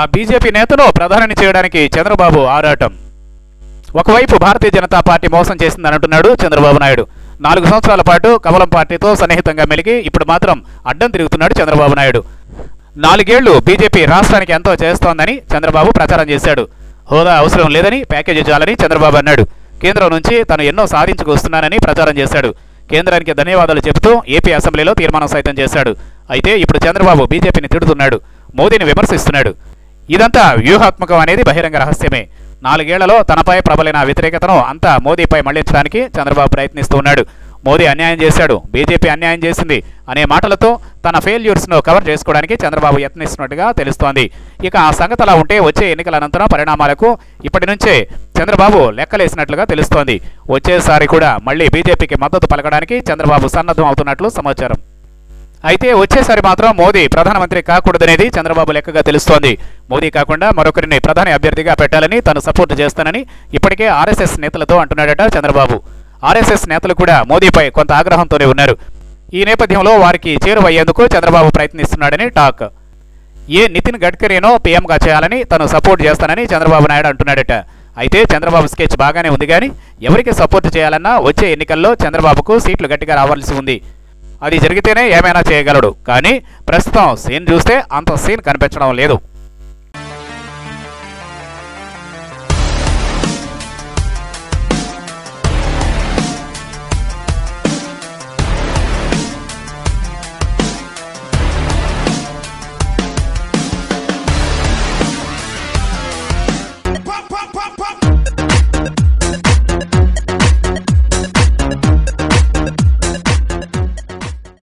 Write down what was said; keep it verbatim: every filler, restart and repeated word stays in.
ఆ బీజేపీ నేతను ప్రధానిని చేయడానికి చంద్రబాబు ఆరాటం. ఒకవైపు భారతీయ జనతా పార్టీ మోసం చేసిందనంటున్నాడు చంద్రబాబు నాయుడు. నాలుగు సంవత్సరాల పాటు కమలం పార్టీతో సన్నిహితంగా మెలిగి ఇప్పుడు మాత్రం అడ్డం తిరుగుతున్నాడు చంద్రబాబు నాయుడు. నాలుగేళ్లు బీజేపీ రాష్ట్రానికి ఎంతో చేస్తోందని చంద్రబాబు ప్రచారం చేశాడు. హోదా అవసరం లేదని, ప్యాకేజీ చాలని చంద్రబాబు అన్నాడు. కేంద్రం నుంచి తాను ఎన్నో సాధించుకొస్తున్నానని ప్రచారం చేశాడు. కేంద్రానికి ధన్యవాదాలు చెబుతూ ఏపీ అసెంబ్లీలో తీర్మానం సైతం చేశాడు. అయితే ఇప్పుడు చంద్రబాబు బీజేపీని తిడుతున్నాడు, మోదీని విమర్శిస్తున్నాడు. ఇదంతా వ్యూహాత్మకం అనేది బహిరంగ రహస్యమే. నాలుగేళ్లలో తనపై ప్రబలిన వ్యతిరేకతను అంతా మోదీపై మళ్లించడానికి చంద్రబాబు ప్రయత్నిస్తూ ఉన్నాడు. మోదీ అన్యాయం చేశాడు, బీజేపీ అన్యాయం చేసింది అనే మాటలతో తన ఫెయిల్యూర్స్ను కవర్ చేసుకోవడానికి చంద్రబాబు యత్నిస్తున్నట్టుగా తెలుస్తోంది. ఇక ఆ సంగతి అలా ఉంటే వచ్చే ఎన్నికల అనంతరం పరిణామాలకు ఇప్పటి నుంచే చంద్రబాబు లెక్కలేసినట్లుగా తెలుస్తోంది. వచ్చేసారి కూడా మళ్లీ బీజేపీకి మద్దతు పలకడానికి చంద్రబాబు సన్నద్ధం అవుతున్నట్లు సమాచారం. అయితే వచ్చేసారి మాత్రం మోదీ ప్రధానమంత్రి కాకూడదనేది చంద్రబాబు లెక్కగా తెలుస్తోంది. మోదీ కాకుండా మరొకరిని ప్రధాని అభ్యర్థిగా పెట్టాలని తాను సపోర్ట్ చేస్తానని ఇప్పటికే ఆర్ఎస్ఎస్ నేతలతో అంటున్నాడట చంద్రబాబు. ఆర్ఎస్ఎస్ నేతలు కూడా మోదీపై కొంత ఆగ్రహంతోనే ఉన్నారు. ఈ నేపథ్యంలో వారికి చేరువయ్యేందుకు చంద్రబాబు ప్రయత్నిస్తున్నాడని టాక్. ఏ నితిన్ గడ్కరీనో పీఎంగా చేయాలని తను సపోర్ట్ చేస్తానని చంద్రబాబు నాయుడు అంటున్నాడట. అయితే చంద్రబాబు స్కెచ్ బాగానే ఉంది, కానీ ఎవరికి సపోర్ట్ చేయాలన్నా వచ్చే ఎన్నికల్లో చంద్రబాబుకు సీట్లు గట్టిగా రావాల్సి ఉంది. అది జరిగితేనే ఏమైనా చేయగలడు. కానీ ప్రస్తుతం సీన్ చూస్తే అంత సీన్ కనిపించడం లేదు.